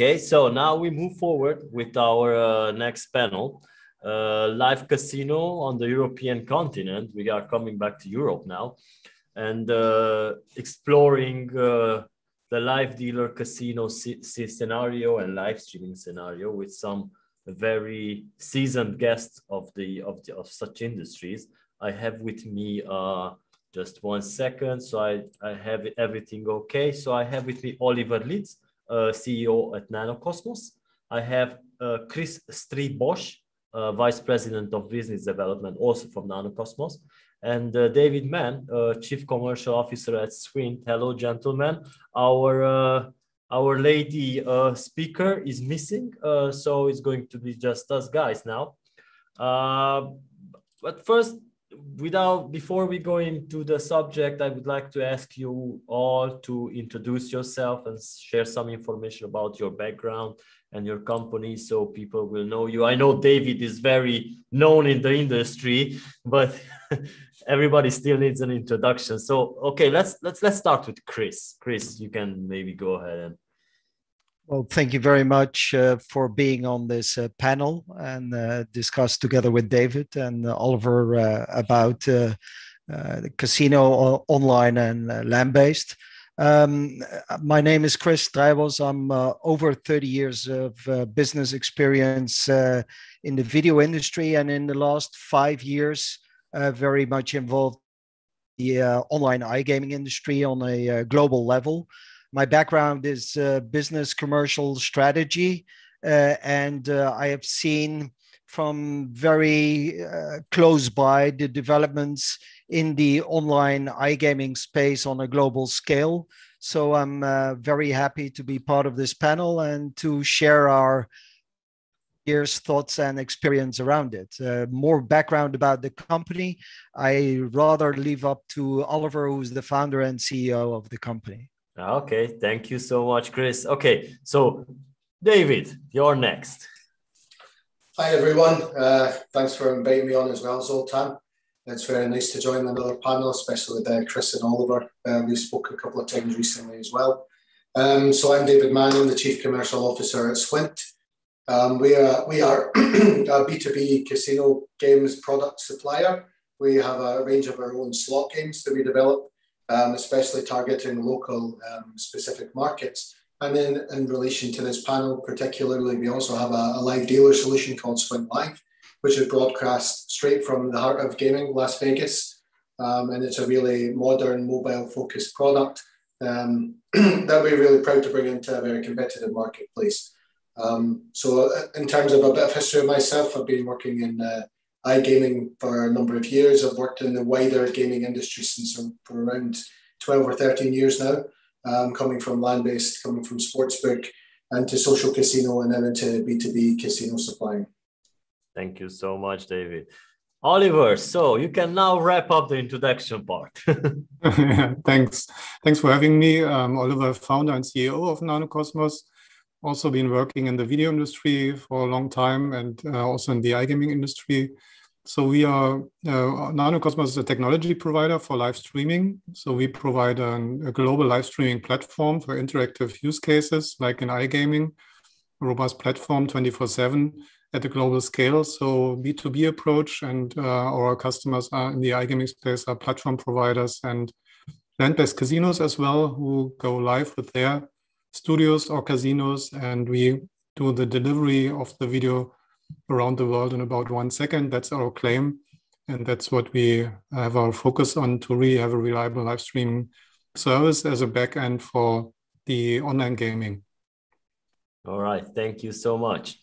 Okay, so now we move forward with our next panel. Live casino on the European continent. We are coming back to Europe now and exploring the live dealer casino scenario and live streaming scenario with some very seasoned guests of such industries. I have with me just one second, so I have everything okay. So I have with me Oliver Lietz, CEO at Nanocosmos. I have Chris Strijbosch, Vice President of Business Development, also from Nanocosmos, and David Mann, Chief Commercial Officer at Swintt. Hello, gentlemen. Our lady speaker is missing, so it's going to be just us guys now. But first, before we go into the subject, I would like to ask you all to introduce yourself and share some information about your background and your company, so people will know you. I know David is very known in the industry, but everybody still needs an introduction. So, okay, let's start with Chris. Chris, you can maybe go ahead. And... Well, thank you very much for being on this panel and discuss together with David and Oliver about the casino online and land-based. My name is Chris Strijbosch. I'm over 30 years of business experience in the video industry, and in the last 5 years, very much involved in the online iGaming industry on a global level. My background is business commercial strategy, and I have seen from very close by the developments in the online iGaming space on a global scale. So I'm very happy to be part of this panel and to share our thoughts and experience around it. More background about the company, I rather leave up to Oliver, who's the founder and CEO of the company. Okay, thank you so much, Chris. Okay, so David, you're next. Hi everyone, thanks for inviting me on as well, Zoltan. It's very nice to join another panel, especially with Chris and Oliver. We spoke a couple of times recently as well. So I'm David Mann, I'm the Chief Commercial Officer at Swintt. We are a B2B casino games product supplier. We have a range of our own slot games that we develop, especially targeting local specific markets. And then in relation to this panel particularly, we also have a live dealer solution called Swintt Live, which is broadcast straight from the heart of gaming, Las Vegas. And it's a really modern, mobile-focused product that we're really proud to bring into a very competitive marketplace. So in terms of a bit of history of myself, I've been working in iGaming for a number of years. I've worked in the wider gaming industry for around 12 or 13 years now. Coming from land-based, coming from sportsbook, into social casino, and then into B2B casino supplying. Thank you so much, David. Oliver, so you can now wrap up the introduction part. Thanks for having me. I'm Oliver, founder and CEO of Nanocosmos. Also been working in the video industry for a long time and also in the iGaming industry. So we are, Nanocosmos is a technology provider for live streaming. So we provide a global live streaming platform for interactive use cases like in iGaming, a robust platform 24/7 at a global scale. So B2B approach, and our customers are in the iGaming space are platform providers and land-based casinos as well, who go live with their studios or casinos. And we do the delivery of the video around the world in about 1 second. That's our claim. And that's what we have our focus on, to really have a reliable live stream service as a backend for the online gaming. All right. Thank you so much.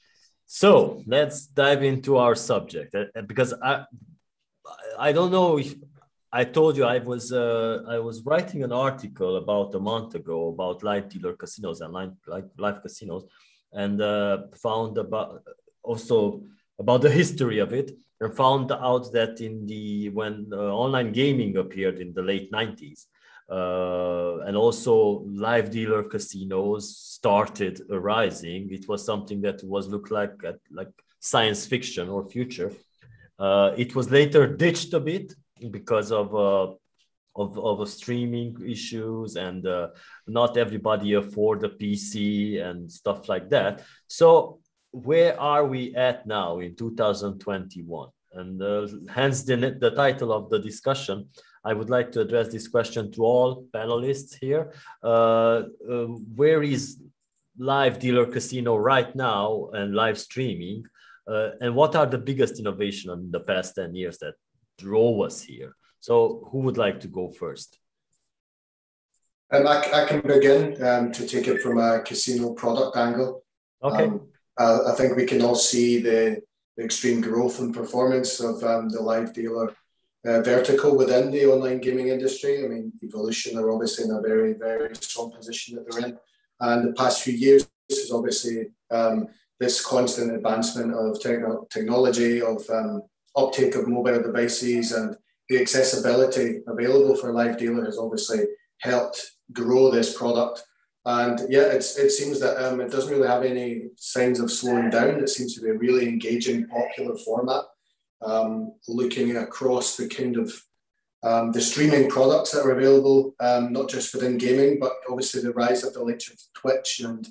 So let's dive into our subject, because I don't know if I told you, I was writing an article about a month ago about live dealer casinos and live casinos, and found about the history of it, and found out that when online gaming appeared in the late 90s, and also live dealer casinos started arising, it was something that was looked like science fiction or future. It was later ditched a bit because of of streaming issues, and not everybody afford a PC and stuff like that. So where are we at now in 2021? And hence the title of the discussion. I would like to address this question to all panelists here. Where is live dealer casino right now and live streaming? And what are the biggest innovations in the past 10 years that drove us here? So who would like to go first? I can begin to take it from a casino product angle. Okay. I think we can all see the extreme growth and performance of the live dealer vertical within the online gaming industry. I mean, Evolution are obviously in a very, very strong position that they're in. And the past few years is obviously this constant advancement of technology, of uptake of mobile devices, and the accessibility available for live dealer has obviously helped grow this product. And yeah, it seems that it doesn't really have any signs of slowing down. It seems to be a really engaging, popular format. Looking across the kind of the streaming products that are available, not just within gaming, but obviously the rise of the likes of Twitch and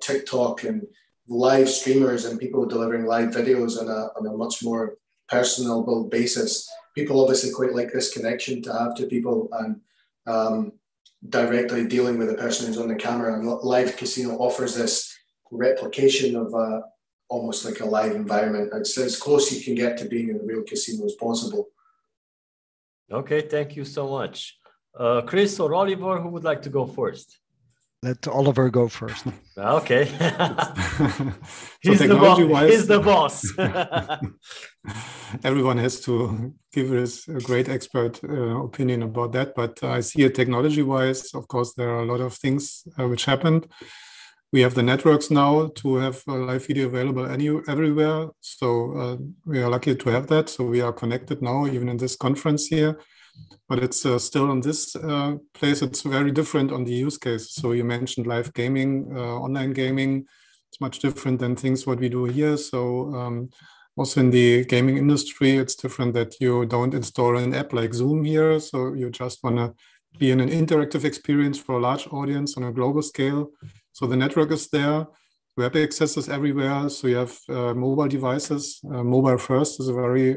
TikTok and live streamers and people delivering live videos on a much more personable basis. People obviously quite like this connection to have to people and directly dealing with the person who's on the camera, and live casino offers this replication of almost like a live environment. It's as close you can get to being in a real casino as possible. Okay, thank you so much. Chris or Oliver, who would like to go first? Let Oliver go first. Okay. He's, so the boss. He's the boss. Everyone has to give us a great expert opinion about that. But I see it technology-wise, of course, there are a lot of things which happened. We have the networks now to have live video available everywhere. So we are lucky to have that. So we are connected now, even in this conference here. But it's still in this place, it's very different on the use case. So you mentioned live gaming, online gaming. It's much different than things what we do here. So also in the gaming industry, it's different that you don't install an app like Zoom here. So you just want to be in an interactive experience for a large audience on a global scale. So the network is there. Web access is everywhere. So you have mobile devices. Mobile first is a very...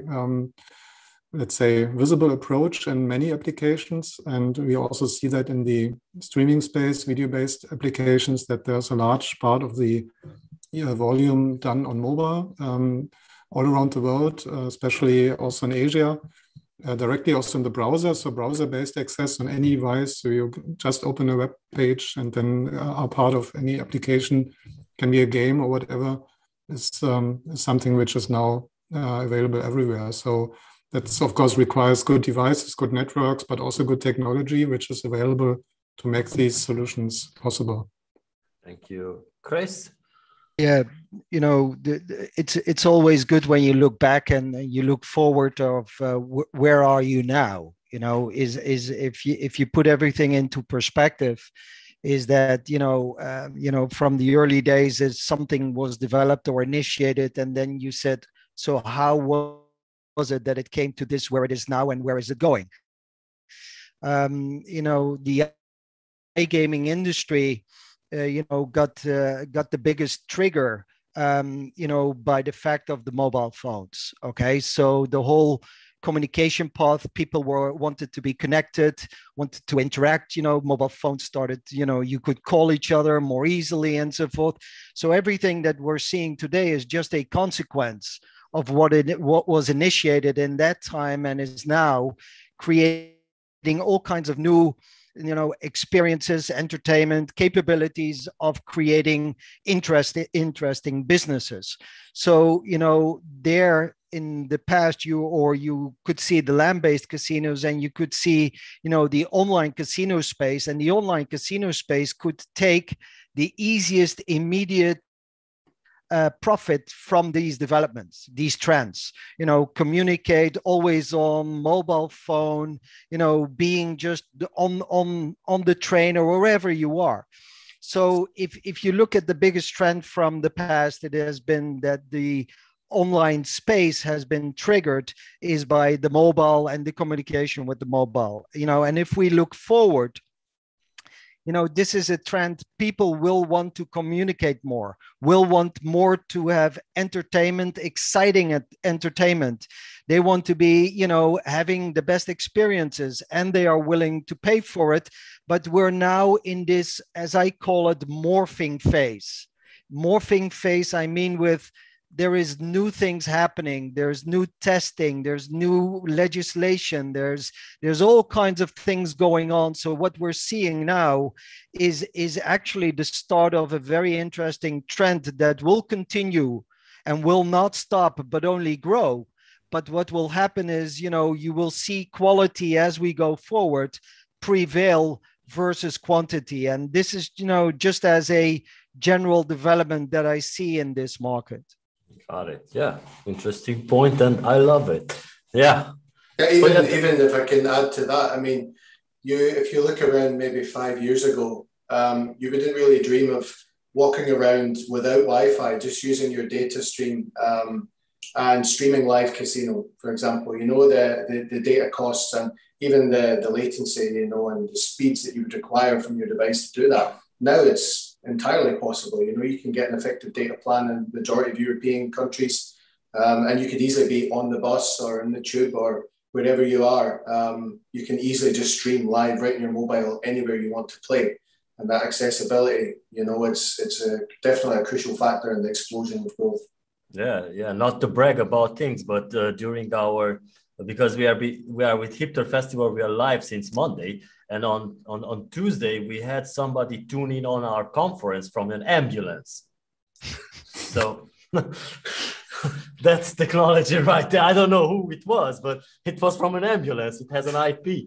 let's say, visible approach in many applications. And we also see that in the streaming space, video-based applications, that there's a large part of the volume done on mobile all around the world, especially also in Asia, directly also in the browser. So browser-based access on any device. So you just open a web page and then are part of any application, can be a game or whatever, is something which is now available everywhere. So that, of course, requires good devices, good networks, but also good technology, which is available to make these solutions possible. Thank you. Chris? Yeah, you know, it's always good when you look back and you look forward of where are you now? You know, if you put everything into perspective, is that, you know, from the early days, as something was developed or initiated, and then you said, so how was it that it came to this, where it is now, and where is it going? You know, the iGaming industry, you know, got the biggest trigger, you know, by the fact of the mobile phones. Okay, so the whole communication path, people wanted to be connected, wanted to interact. You know, mobile phones started. You know, you could call each other more easily and so forth. So everything that we're seeing today is just a consequence of what was initiated in that time and is now creating all kinds of new, you know, experiences, entertainment, capabilities of creating interesting businesses. So, you know, there in the past, you could see the land-based casinos, and you could see, you know, the online casino space, and the online casino space could take the easiest immediate profit from these developments, these trends, you know, communicate always on mobile phone, you know, being just on the train or wherever you are. So if you look at the biggest trend from the past, it has been that the online space has been triggered is by the mobile and the communication with the mobile, you know. And if we look forward, you know, this is a trend. People will want to communicate more, will want more to have entertainment, exciting entertainment. They want to be, you know, having the best experiences, and they are willing to pay for it. But we're now in this, as I call it, morphing phase. Morphing phase, I mean with there is new things happening, there's new testing, there's new legislation, there's all kinds of things going on. So what we're seeing now is actually the start of a very interesting trend that will continue and will not stop, but only grow. But what will happen is, you know, you will see quality as we go forward prevail versus quantity. And this is, you know, just as a general development that I see in this market. Got it. Yeah, interesting point, and I love it. Yeah. Yeah, even if I can add to that, I mean, if you look around maybe 5 years ago, you wouldn't really dream of walking around without Wi-Fi, just using your data stream and streaming live casino, for example. You know, the data costs and even the latency, you know, and the speeds that you would require from your device to do that. Now it's entirely possible. You know, you can get an effective data plan in the majority of European countries, and you could easily be on the bus or in the tube or wherever you are. You can easily just stream live right in your mobile anywhere you want to play. And that accessibility, you know, it's definitely a crucial factor in the explosion of growth. Yeah, yeah. Not to brag about things, but during our, because we are with HIPTHER Festival, we are live since Monday. And on Tuesday, we had somebody tune in on our conference from an ambulance. So that's technology right there. I don't know who it was, but it was from an ambulance. It has an IP.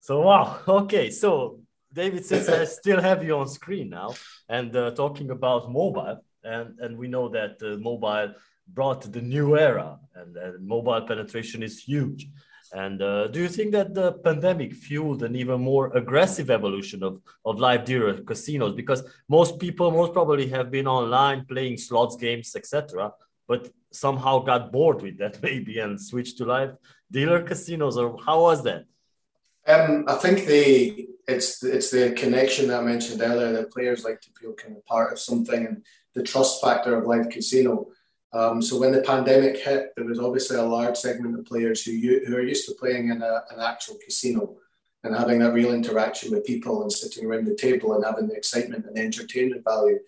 So, wow. Okay. So, David, since I still have you on screen now and talking about mobile, and we know that mobile brought the new era, and mobile penetration is huge. And do you think that the pandemic fueled an even more aggressive evolution of live dealer casinos? Because most people most probably have been online playing slots games, etc., but somehow got bored with that maybe and switched to live dealer casinos, or how was that? I think it's the connection that I mentioned earlier, that players like to feel kind of part of something, and the trust factor of live casino. So when the pandemic hit, there was obviously a large segment of players who are used to playing in an actual casino and having that real interaction with people and sitting around the table and having the excitement and entertainment value.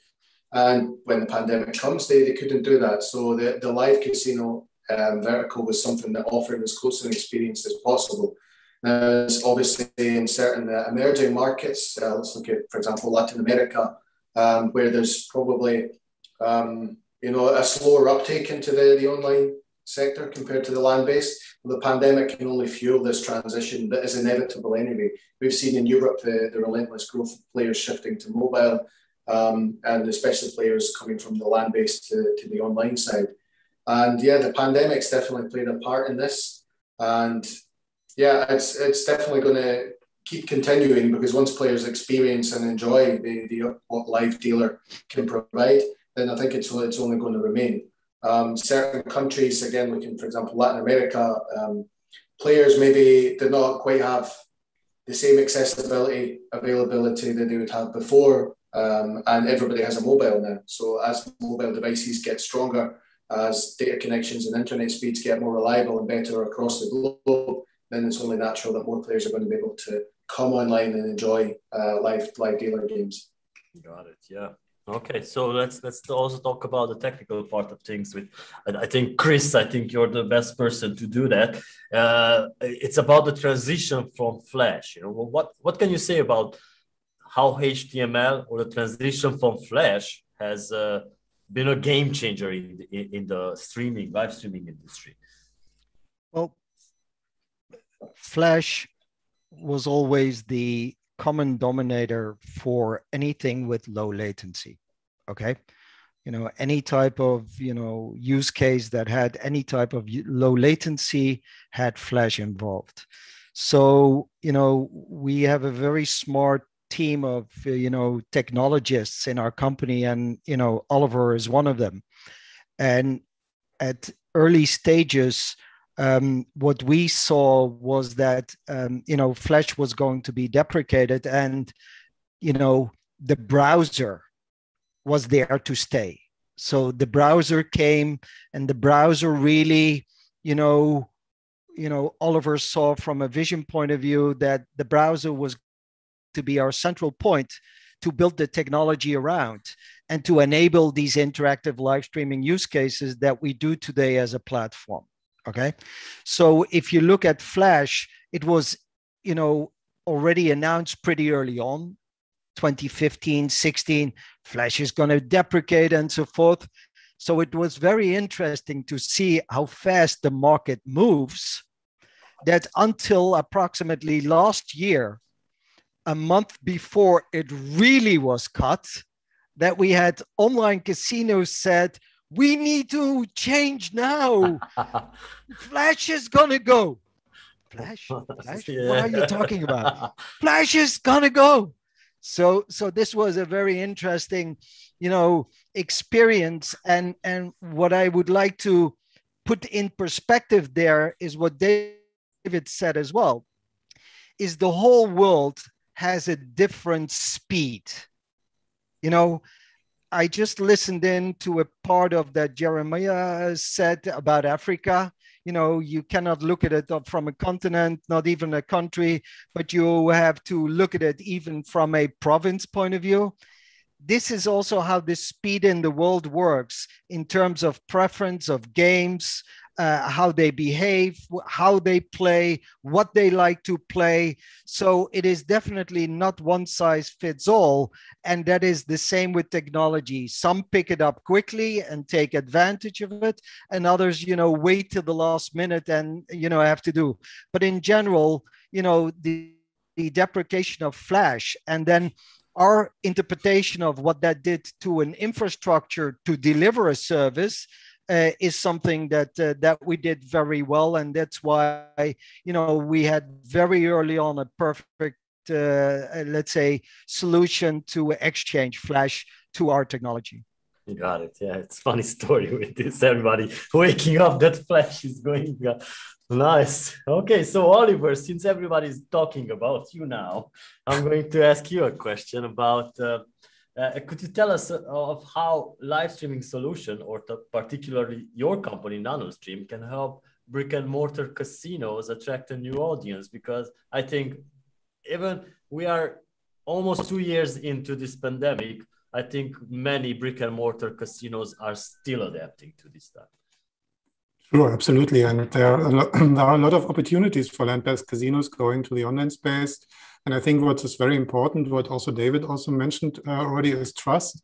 And when the pandemic comes, they couldn't do that. So the live casino vertical was something that offered as close an experience as possible. Now, it's obviously in certain emerging markets, let's look at, for example, Latin America, where there's probably... you know, a slower uptake into the online sector compared to the land-based. The pandemic can only fuel this transition that is inevitable anyway. We've seen in Europe the relentless growth of players shifting to mobile, and especially players coming from the land-based to the online side. And yeah, the pandemic's definitely played a part in this. And yeah, it's definitely going to keep continuing, because once players experience and enjoy what live dealer can provide, then I think it's only going to remain. Certain countries, again, looking, for example, Latin America, players maybe did not quite have the same accessibility, availability that they would have before, and everybody has a mobile now. So as mobile devices get stronger, as data connections and internet speeds get more reliable and better across the globe, then it's only natural that more players are going to be able to come online and enjoy live dealer games. Got it, yeah. Okay, so let's also talk about the technical part of things. I think, Chris, you're the best person to do that. It's about the transition from Flash. You know, what can you say about how HTML or the transition from Flash has been a game changer in the live streaming industry? Well, Flash was always the common denominator for anything with low latency. Okay. You know, any type of, you know, use case that had any type of low latency had Flash involved. So, you know, we have a very smart team of, you know, technologists in our company, and, you know, Oliver is one of them. And at early stages, what we saw was that, you know, Flash was going to be deprecated, and, you know, the browser was there to stay. So the browser came, and the browser really, Oliver saw from a vision point of view that the browser was to be our central point to build the technology around and to enable these interactive live streaming use cases that we do today as a platform, okay? So if you look at Flash, it was, you know, already announced pretty early on, 2015, 16, Flash is going to deprecate and so forth. So it was very interesting to see how fast the market moves, that until approximately last year, a month before it really was cut, that we had online casinos said, we need to change now. Flash is going to go. Flash? Yeah. What are you talking about? Flash is going to go. So this was a very interesting, you know, experience. And what I would like to put in perspective there is what David said as well, is the whole world has a different speed. You know, I just listened in to a part of that Jeremiah said about Africa. You know, you cannot look at it from a continent, not even a country, but you have to look at it even from a province point of view. This is also how the speed in the world works in terms of preference of games, how they behave, how they play, what they like to play. So it is definitely not one size fits all. And that is the same with technology. Some pick it up quickly and take advantage of it. And others, you know, wait till the last minute and, you know, have to do. But in general, you know, the deprecation of Flash and then our interpretation of what that did to an infrastructure to deliver a service is something that that we did very well, and that's why, you know, we had very early on a perfect, let's say, solution to exchange Flash to our technology. Got it. Yeah, it's a funny story with this. Everybody waking up that Flash is going. Nice. Okay, so Oliver, since everybody's talking about you now, I'm going to ask you a question about. Could you tell us of how live streaming solution, or particularly your company NanoStream, can help brick and mortar casinos attract a new audience? Because I think even we are almost 2 years into this pandemic, I think many brick and mortar casinos are still adapting to this stuff. Sure, absolutely. And there are a lot of opportunities for land-based casinos going to the online space. And I think what is very important, what also David also mentioned already, is trust.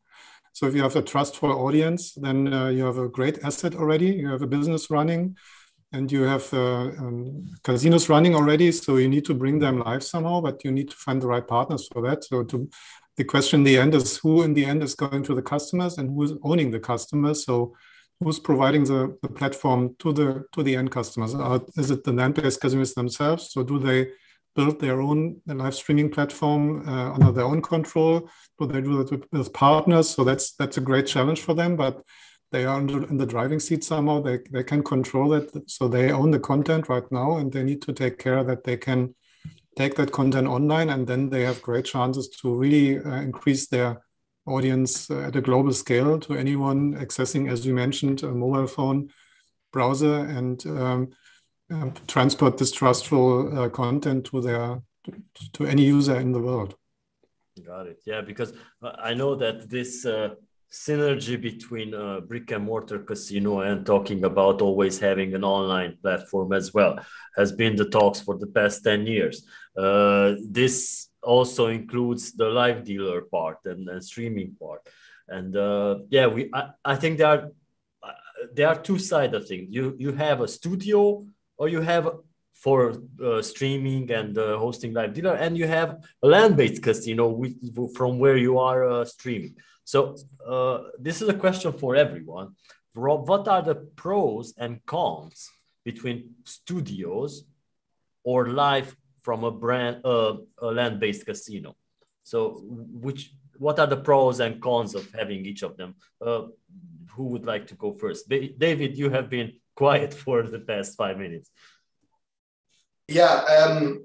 So if you have a trustful audience, then you have a great asset already. You have a business running, and you have casinos running already. So you need to bring them live somehow, but you need to find the right partners for that. So the question in the end is who in the end is going to the customers and who is owning the customers. So who's providing the platform to the end customers? Is it the land-based casinos themselves? So do they build their own live streaming platform under their own control? Do they do that with partners? So that's a great challenge for them, but they are in the driving seat somehow. They can control it. So they own the content right now, and they need to take care that they can take that content online, and then they have great chances to really increase their audience at a global scale to anyone accessing, as you mentioned, a mobile phone, browser, and transport distrustful content to any user in the world. Got it. Yeah, because I know that this synergy between brick and mortar casino and talking about always having an online platform as well has been the talks for the past 10 years. This also includes the live dealer part and the streaming part. And yeah, I think there are two sides of things. You have a studio, or you have for streaming and hosting live dealer, and you have a land-based casino from where you are streaming. So this is a question for everyone. Rob, what are the pros and cons between studios or live from a land-based casino? So what are the pros and cons of having each of them? who would like to go first? David, you have been quiet for the past 5 minutes. Yeah,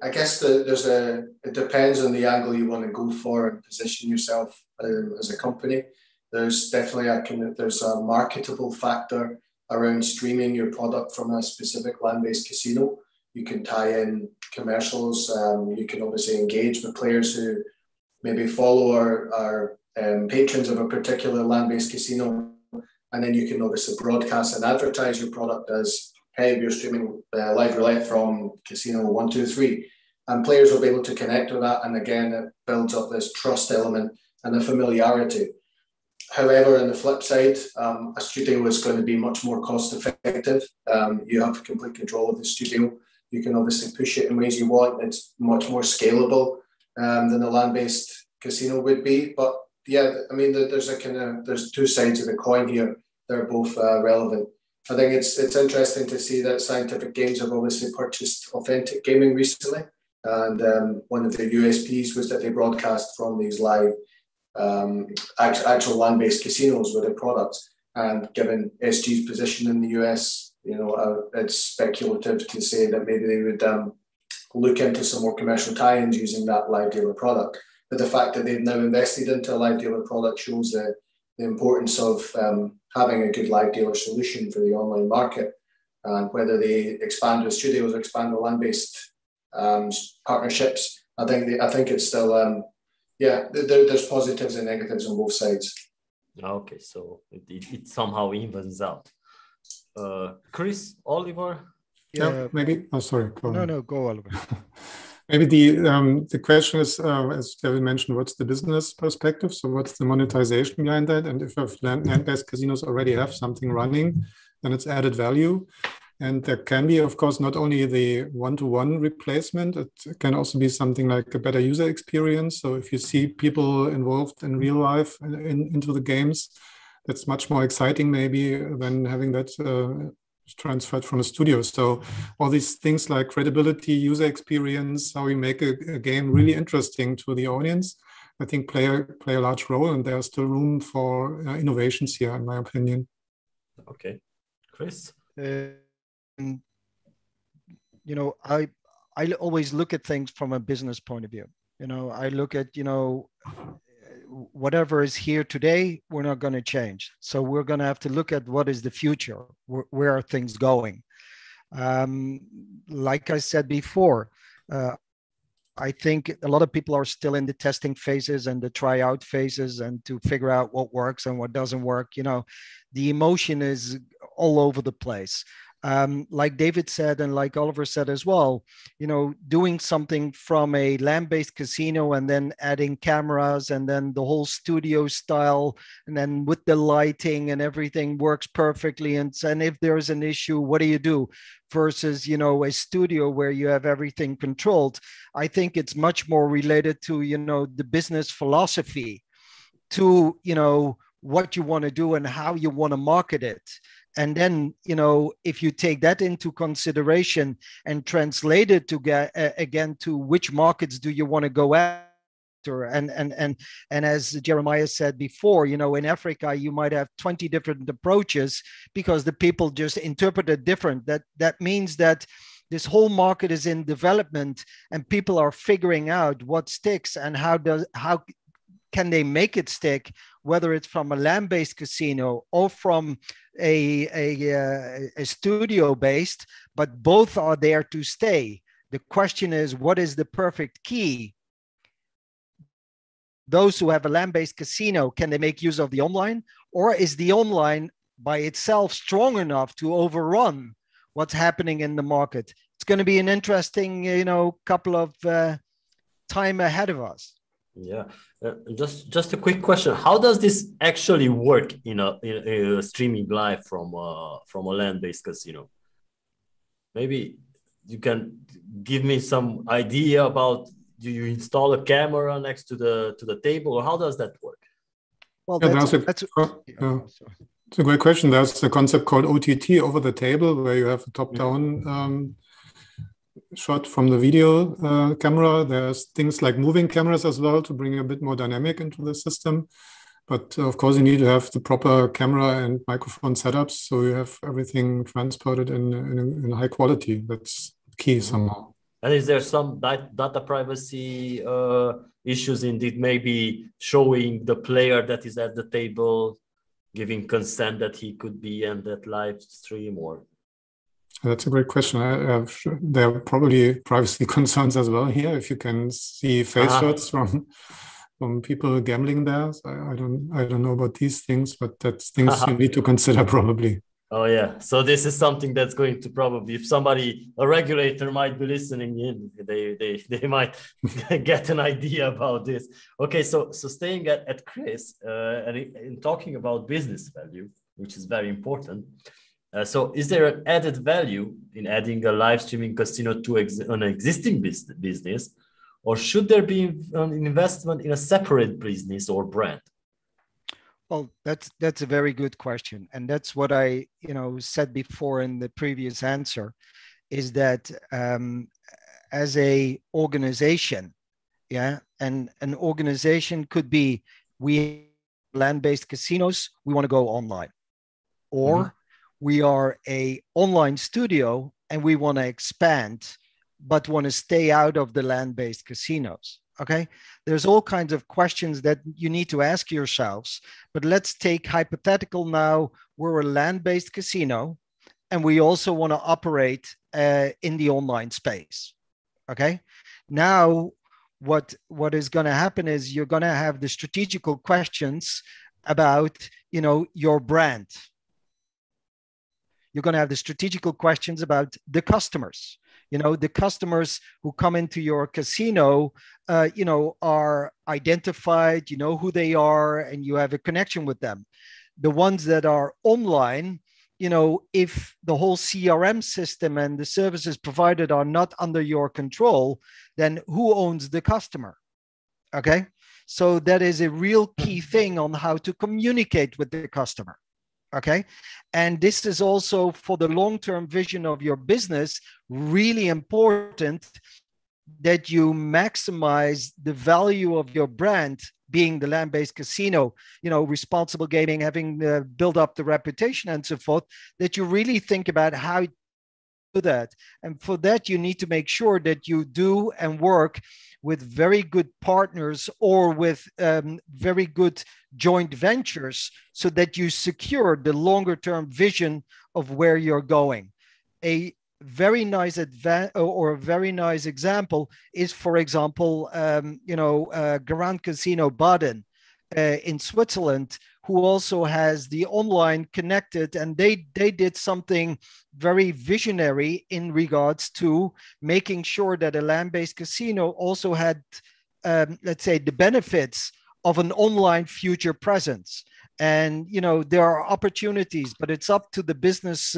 I guess it depends on the angle you want to go for and position yourself as a company. There's definitely there's a marketable factor around streaming your product from a specific land-based casino. You can tie in commercials. You can obviously engage with players who maybe follow our patrons of a particular land-based casino, and then you can obviously broadcast and advertise your product as, hey, we're streaming live roulette from casino 1, 2, 3, and players will be able to connect with that, and again, it builds up this trust element and the familiarity. However, on the flip side, a studio is going to be much more cost effective. You have complete control of the studio. You can obviously push it in ways you want. It's much more scalable than the land-based casino would be. But yeah, I mean, there's two sides of the coin here. They're both relevant. I think it's interesting to see that Scientific Games have obviously purchased Authentic Gaming recently, and one of their USPs was that they broadcast from these live actual land-based casinos with their products. And given SG's position in the US, you know, it's speculative to say that maybe they would look into some more commercial tie-ins using that live dealer product. But the fact that they've now invested into a live dealer product shows that the importance of having a good live dealer solution for the online market, and whether they expand with studios or expand with land-based partnerships, I think it's still, yeah, there's positives and negatives on both sides. Okay, so it somehow evens out. Chris, Oliver? Yeah, maybe. Oh, sorry. No, go, Oliver. Maybe the question is, as David mentioned, what's the business perspective? So what's the monetization behind that? And if land-based casinos already have something running, then it's added value. And there can be, of course, not only the one-to-one replacement, it can also be something like a better user experience. So if you see people involved in real life into the games, that's much more exciting maybe than having that transferred from a studio. So all these things like credibility, user experience, how we make a game really interesting to the audience, I think play a large role, and there's still room for innovations here, in my opinion. Okay, Chris? You know, I always look at things from a business point of view. You know, I look at, you know, whatever is here today, we're not going to change. So we're going to have to look at what is the future, where are things going. Like I said before, I think a lot of people are still in the testing phases and the tryout phases and to figure out what works and what doesn't work. You know, the emotion is all over the place. Like David said, and like Oliver said as well, you know, doing something from a land-based casino and then adding cameras and then the whole studio style and then with the lighting and everything works perfectly. And if there's an issue, what do you do? Versus, you know, a studio where you have everything controlled. I think it's much more related to, you know, the business philosophy to, you know, what you want to do and how you want to market it. And then, you know, if you take that into consideration and translate it to get, again, to which markets do you want to go after? And as Jeremiah said before, you know, in Africa, you might have 20 different approaches because the people just interpret it different. That means that this whole market is in development and people are figuring out what sticks and how can they make it stick, whether it's from a land-based casino or from a studio-based, but both are there to stay. The question is, what is the perfect key? Those who have a land-based casino, can they make use of the online? Or is the online by itself strong enough to overrun what's happening in the market? It's going to be an interesting, you know, couple of time ahead of us. Yeah, just a quick question. How does this actually work in a streaming live from a land-based casino? Maybe you can give me some idea about, do you install a camera next to the table, or how does that work? Well, that's a great question. There's a concept called OTT, over the table, where you have a top-down shot from the video camera. There's things like moving cameras as well to bring a bit more dynamic into the system. But of course, you need to have the proper camera and microphone setups so you have everything transported in high quality. That's key somehow. And is there some data privacy issues indeed? Maybe showing the player that is at the table, giving consent that he could be in that live stream, or? That's a great question. There are probably privacy concerns as well here. If you can see face shots from people gambling there, so I don't know about these things, but that's things you need to consider probably. Oh yeah, so this is something that's going to probably, if somebody, a regulator might be listening in, they might get an idea about this. Okay, so staying at Chris and in talking about business value, which is very important. So is there an added value in adding a live streaming casino to an existing business, or should there be an investment in a separate business or brand? Well, that's a very good question, and that's what I said before in the previous answer, is that as a organization, and an organization could be, we land-based casinos, we want to go online, or we are a online studio and we want to expand, but want to stay out of the land-based casinos. Okay, there's all kinds of questions that you need to ask yourselves, but let's take hypothetical now, we're a land-based casino and we also want to operate in the online space. Okay, now what is going to happen is you're going to have the strategical questions about your brand. You're going to have the strategical questions about the customers. The customers who come into your casino, are identified, you know who they are, and you have a connection with them. The ones that are online, if the whole CRM system and the services provided are not under your control, then who owns the customer? Okay, so that is a real key thing on how to communicate with the customer. Okay, and this is also for the long-term vision of your business really important, that you maximize the value of your brand, being the land-based casino, responsible gaming, having built up the reputation and so forth, that you really think about how to do that. And for that, you need to make sure that you do and work with very good partners or with very good joint ventures, so that you secure the longer term vision of where you're going. A very nice example is, for example, Grand Casino Baden in Switzerland, who also has the online connected, and they did something very visionary in regards to making sure that a land-based casino also had, let's say, the benefits of an online future presence. And, there are opportunities, but it's up to the business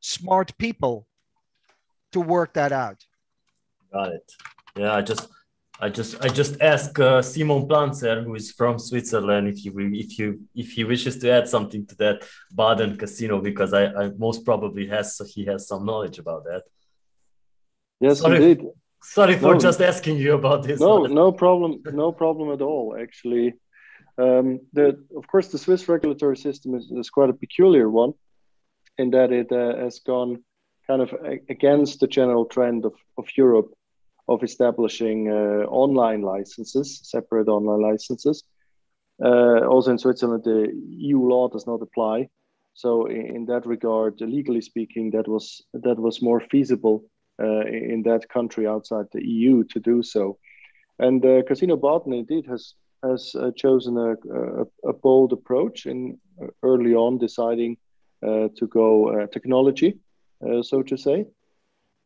smart people to work that out. Got it. Yeah, I just ask Simon Planzer, who is from Switzerland, if he wishes to add something to that Baden casino, because I most probably he has some knowledge about that. Yes, indeed. Sorry for just asking you about this. No, no problem at all. Actually, of course, the Swiss regulatory system is quite a peculiar one, in that it has gone kind of against the general trend of Europe, of establishing online licenses, separate online licenses. Also in Switzerland, the EU law does not apply. So in that regard, legally speaking, that was more feasible in that country outside the EU to do so. And Casino Baden indeed has chosen a bold approach in early on deciding to go technology, so to say.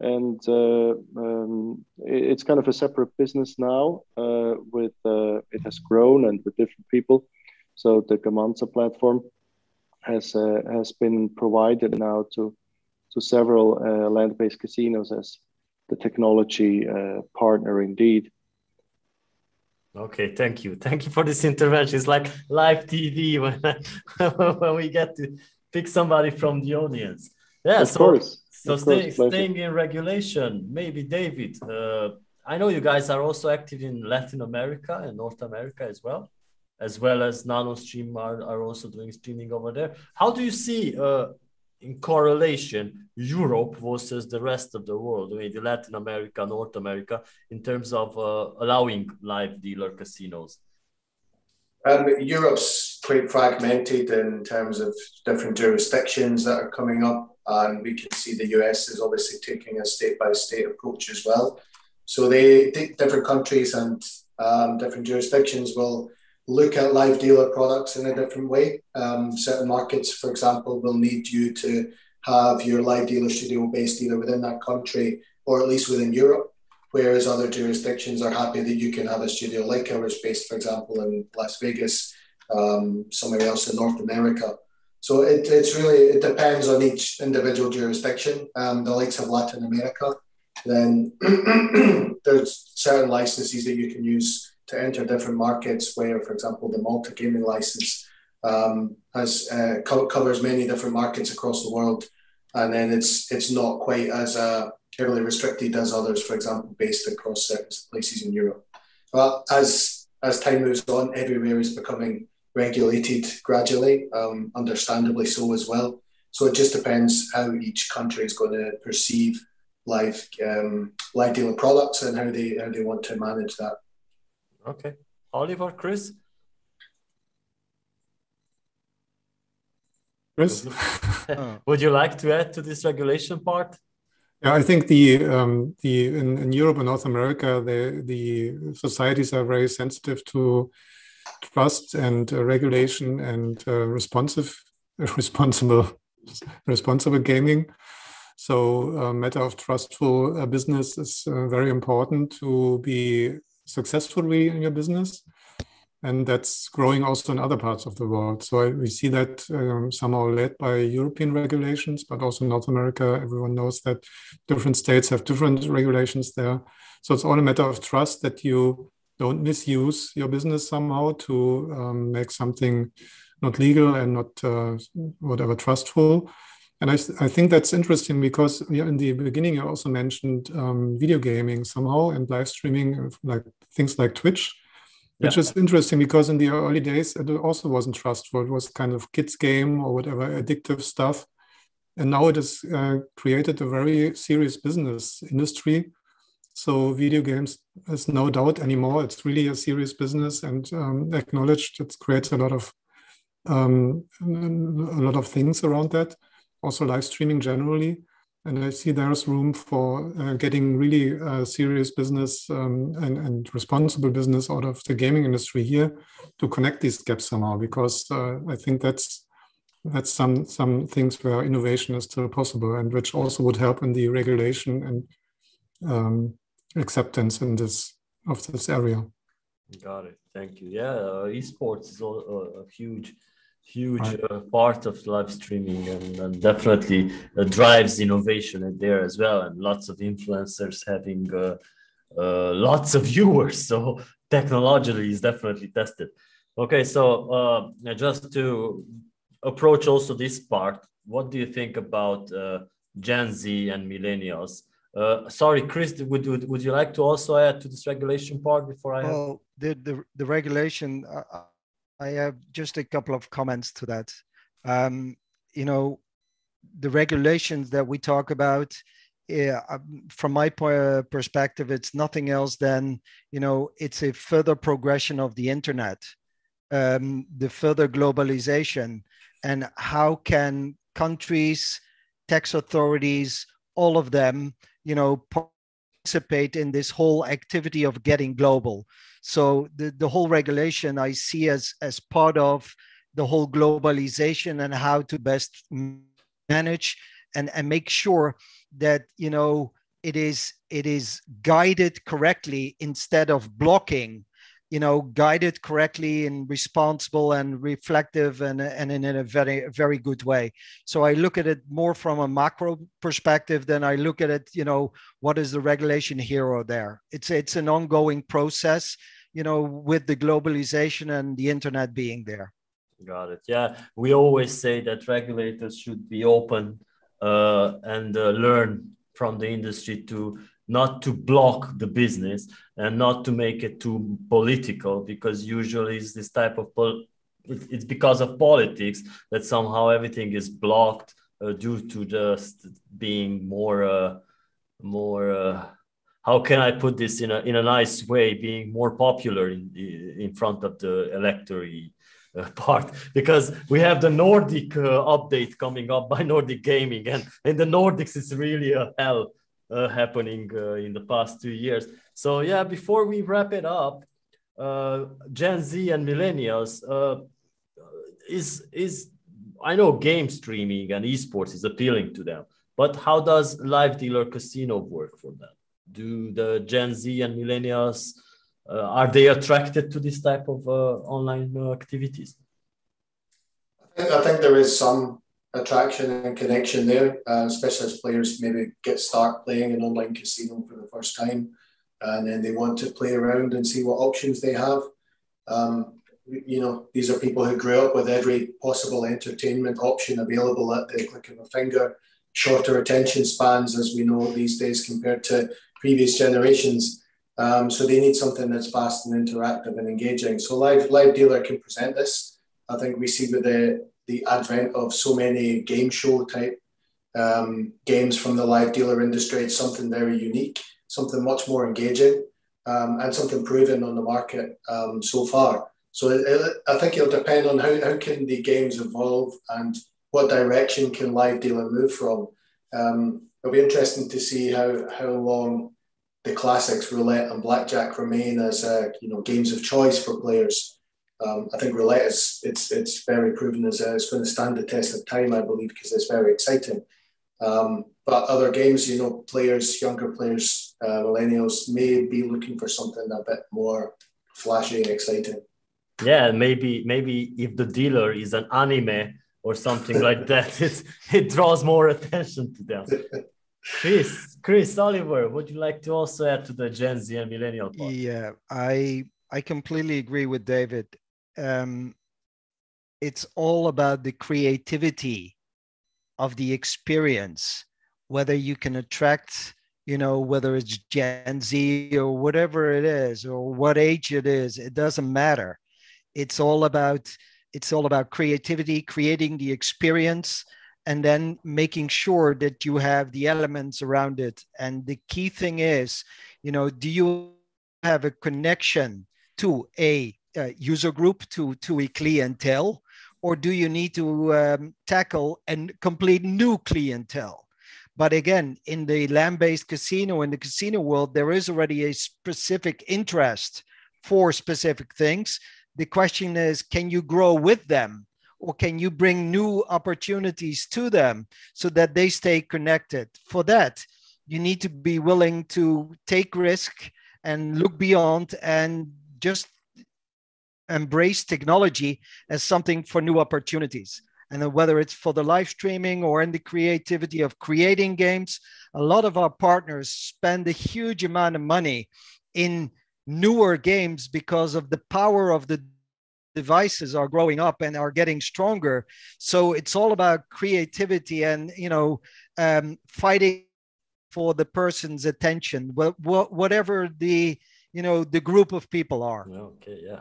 And it's kind of a separate business now. It has grown and with different people. So the Gamanza platform has been provided now to several land-based casinos as the technology partner indeed. Okay, thank you. Thank you for this intervention. It's like live TV when we get to pick somebody from the audience. Yeah, of course. So staying in regulation, maybe David, I know you guys are also active in Latin America and North America as well. as well as NanoStream are also doing streaming over there. How do you see in correlation Europe versus the rest of the world, maybe Latin America, North America, in terms of allowing live dealer casinos? Europe's quite fragmented in terms of different jurisdictions that are coming up, and we can see the US is obviously taking a state-by-state approach as well. So they different countries and different jurisdictions will look at live dealer products in a different way. Certain markets, for example, will need you to have your live dealer studio based either within that country or at least within Europe, whereas other jurisdictions are happy that you can have a studio like ours based, for example, in Las Vegas, somewhere else in North America. So it's really, it depends on each individual jurisdiction. The likes of Latin America, then there's certain licenses that you can use to enter different markets where, for example, the Malta Gaming license covers many different markets across the world. And then it's not quite as heavily restricted as others, for example, based across certain places in Europe. But as time moves on, everywhere is becoming regulated gradually, understandably so as well. So it just depends how each country is going to perceive live dealer products and how they want to manage that. Okay. Oliver, Chris? Chris? Would you like to add to this regulation part? Yeah, I think in Europe and North America, the societies are very sensitive to trust and regulation and responsible gaming. So a matter of trustful business is very important to be successfully in your business, and that's growing also in other parts of the world. So we see that somehow led by European regulations, but also North America. Everyone knows that different states have different regulations there. So it's all a matter of trust that you don't misuse your business somehow to make something not legal and not whatever trustful. And I think that's interesting because in the beginning, I also mentioned video gaming somehow and live streaming, like things like Twitch, which is interesting because in the early days, it also wasn't trustful. It was kind of kids game or whatever, addictive stuff. And now it has created a very serious business industry. So video games is no doubt anymore. It's really a serious business and acknowledged. It creates a lot of things around that. Also live streaming generally. And I see there's room for getting really serious business and responsible business out of the gaming industry here to connect these gaps somehow, because I think that's some things where innovation is still possible and which also would help in the regulation and acceptance of this area. Got it, thank you. Yeah, esports is a huge part of live streaming and definitely drives innovation there as well, and lots of influencers having lots of viewers, so technology is definitely tested. Okay, so just to approach also this part, what do you think about Gen Z and millennials? Sorry, Chris, would you like to also add to this regulation part before I have... Well, the regulation... I have just a couple of comments to that. You know, the regulations that we talk about, from my perspective, it's nothing else than, you know, it's a further progression of the internet, the further globalization, and how can countries, tax authorities, all of them, you know, participate in this whole activity of getting global. So the whole regulation I see as part of the whole globalization and how to best manage and make sure that, you know, it is guided correctly instead of blocking, you know, guided correctly and responsible and reflective and in a very, very good way. So I look at it more from a macro perspective than I look at it, you know, what is the regulation here or there? It's an ongoing process, you know, with the globalization and the internet being there. Got it. Yeah. We always say that regulators should be open and learn from the industry to not to block the business and not to make it too political, because usually it's this type of, it's because of politics that somehow everything is blocked due to just being more, how can I put this in a nice way, being more popular in front of the electorate part, because we have the Nordic update coming up by Nordic Gaming, and in the Nordics it's really a hell happening in the past 2 years. So yeah, before we wrap it up, Gen Z and millennials, is I know game streaming and esports is appealing to them, but how does live dealer casino work for them? Do the Gen Z and millennials, are they attracted to this type of online activities? I think there is some attraction and connection there, especially as players maybe start playing an online casino for the first time, and then they want to play around and see what options they have. You know, these are people who grew up with every possible entertainment option available at the click of a finger. Shorter attention spans, as we know these days, compared to previous generations. So they need something that's fast and interactive and engaging. So live dealer can present this. I think we see with the advent of so many game show type games from the live dealer industry, it's something very unique, something much more engaging, and something proven on the market so far. So I think it'll depend on how can the games evolve and what direction can live dealer move from. It'll be interesting to see how long the classics roulette and blackjack remain as games of choice for players. I think roulette is very proven as it's going to stand the test of time, I believe, because it's very exciting. But other games, you know, players, younger players, millennials may be looking for something a bit more flashy and exciting. Yeah, maybe if the dealer is an anime or something like that, it draws more attention to them. Chris, Oliver, would you like to also add to the Gen Z and millennial part? Yeah, I completely agree with David. It's all about the creativity of the experience, whether you can attract, whether it's Gen Z or whatever it is, or what age it is, it doesn't matter. It's all about creativity, creating the experience, and then making sure that you have the elements around it. And the key thing is, do you have a connection to a user group, to a clientele, or do you need to tackle a complete new clientele? But again, in the land-based casino, in the casino world, there is already a specific interest for specific things. The question is, can you grow with them? Or can you bring new opportunities to them so that they stay connected? For that, you need to be willing to take risk and look beyond and just embrace technology as something for new opportunities. And whether it's for the live streaming or in the creativity of creating games, a lot of our partners spend a huge amount of money in newer games because of the power of the devices are growing up and are getting stronger. So it's all about creativity and fighting for the person's attention, whatever the the group of people are. Okay, yeah,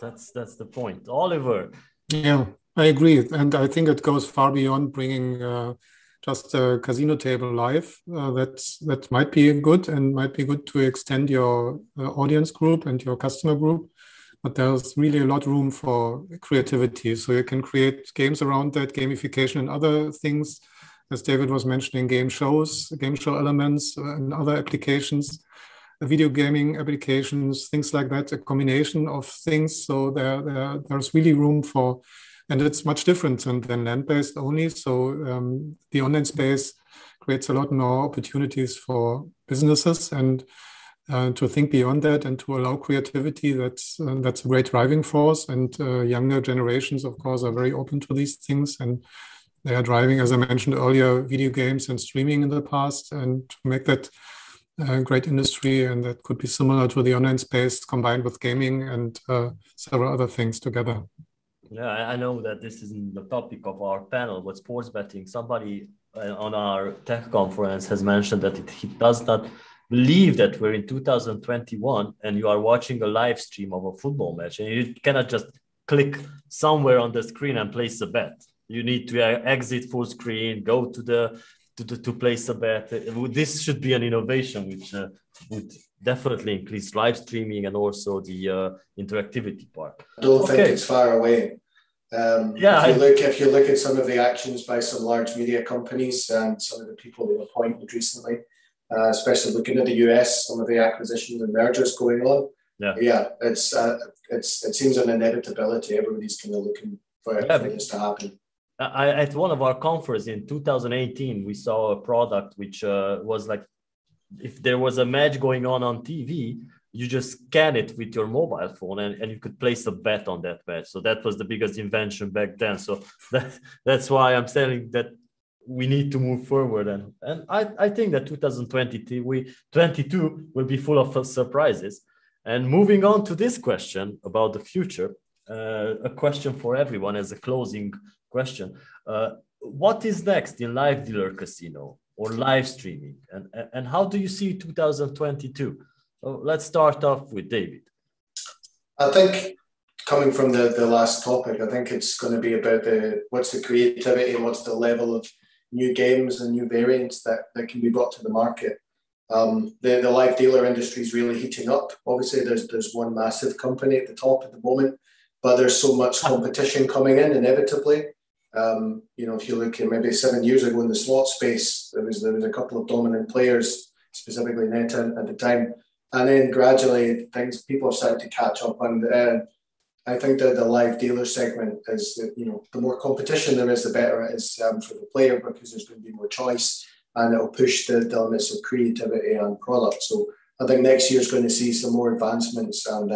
that's the point. Oliver? Yeah, I agree, and I think it goes far beyond bringing just a casino table live. That might be good, and might be good to extend your audience group and your customer group. But there's really a lot of room for creativity. So you can create games around that, gamification and other things, as David was mentioning, game shows, game show elements and other applications, video gaming applications, things like that, a combination of things. So there's really room for, and it's much different than land-based only. So the online space creates a lot more opportunities for businesses, and to think beyond that and to allow creativity, that's a great driving force. And younger generations, of course, are very open to these things. And they are driving, as I mentioned earlier, video games and streaming in the past, and to make that a great industry. And that could be similar to the online space combined with gaming and several other things together. Yeah, I know that this isn't the topic of our panel, but sports betting, somebody on our tech conference has mentioned that it does not believe that we're in 2021 and you are watching a live stream of a football match, and you cannot just click somewhere on the screen and place a bet. You need to exit full screen, go to place a bet. This should be an innovation which would definitely increase live streaming and also the interactivity part. I don't think it's far away. If you look at some of the actions by some large media companies and some of the people that were appointed recently, especially looking at the US, some of the acquisitions and mergers going on. It seems an inevitability. Everybody's kind of looking for this to happen. At one of our conferences in 2018, we saw a product which was like, if there was a match going on TV, you just scan it with your mobile phone and you could place a bet on that match. So that was the biggest invention back then. So that's why I'm saying that we need to move forward. And I think that 2022 will be full of surprises. And moving on to this question about the future, a question for everyone as a closing question. What is next in live dealer casino or live streaming? And how do you see 2022? So let's start off with David. I think coming from the last topic, I think it's going to be about what's the creativity and what's the level of new games and new variants that can be brought to the market. The live dealer industry is really heating up. Obviously, there's one massive company at the top at the moment, but there's so much competition coming in inevitably. If you look at maybe 7 years ago in the slot space, there was a couple of dominant players, specifically NetEnt at the time. And then gradually, people have started to catch up. And I think that the live dealer segment is, the more competition there is, the better it is for the player, because there's going to be more choice and it'll push the limits of creativity and product. So I think next year's going to see some more advancements and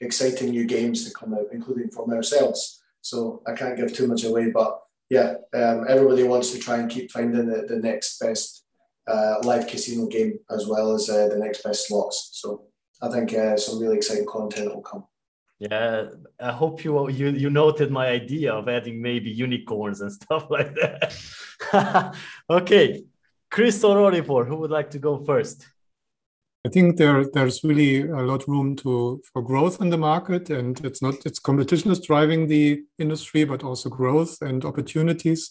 exciting new games to come out, including from ourselves. So I can't give too much away, but everybody wants to try and keep finding the next best live casino game, as well as the next best slots. So I think some really exciting content will come. Yeah, I hope you noted my idea of adding maybe unicorns and stuff like that. Okay, Chris or Oliver, who would like to go first? I think there's really a lot of room for growth in the market, and it's competition is driving the industry, but also growth and opportunities.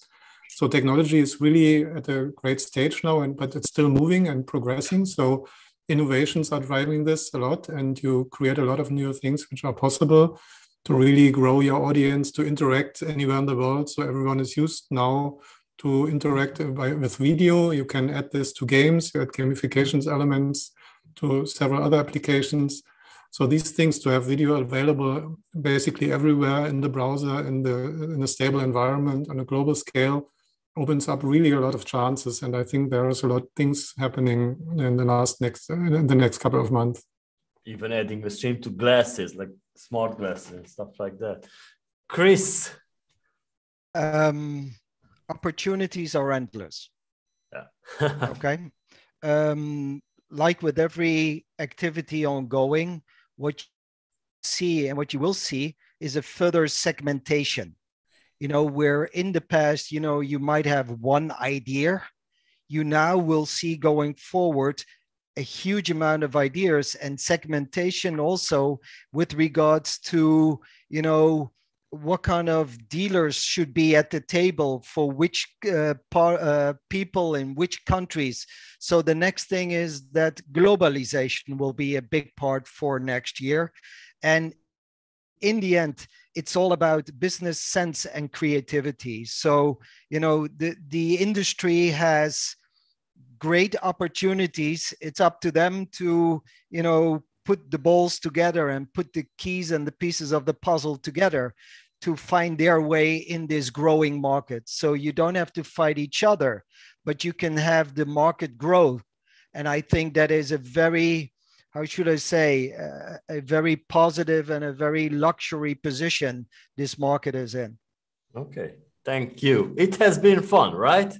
So technology is really at a great stage now, but it's still moving and progressing. So innovations are driving this a lot, and you create a lot of new things which are possible to really grow your audience, to interact anywhere in the world. So everyone is used now to interact with video. You can add this to games, you add gamifications elements to several other applications. So these things, to have video available basically everywhere in the browser, in a stable environment on a global scale, opens up really a lot of chances, and I think there is a lot of things happening in the next couple of months. Even adding the stream to glasses, like smart glasses and stuff like that. Chris, opportunities are endless. Yeah. Okay. Like with every activity ongoing, what you see and what you will see is a further segmentation. Where in the past, you might have one idea, you now will see going forward a huge amount of ideas and segmentation also with regards to, what kind of dealers should be at the table for which people in which countries. So the next thing is that globalization will be a big part for next year. And in the end, it's all about business sense and creativity. So, the industry has great opportunities. It's up to them to, put the balls together and put the keys and the pieces of the puzzle together to find their way in this growing market. So you don't have to fight each other, but you can have the market grow. And I think that is a very, a very positive and a very luxury position this market is in. Okay, thank you. It has been fun, right?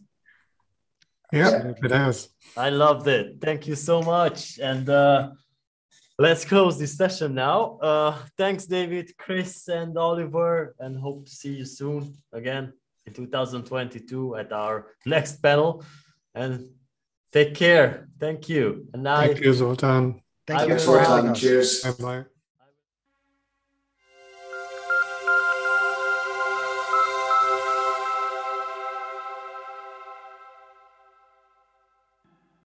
Yeah, it has. I loved it. Thank you so much. And let's close this session now. Thanks, David, Chris, and Oliver, and hope to see you soon again in 2022 at our next panel. And Take care. Thank you. And now thank you, Zoltan. Thank you for having us. Cheers. Bye-bye.